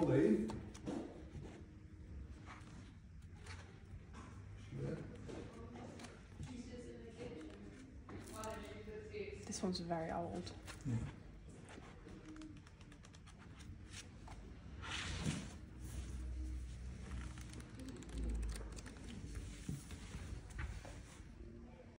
pulley. This one's very old. Yeah.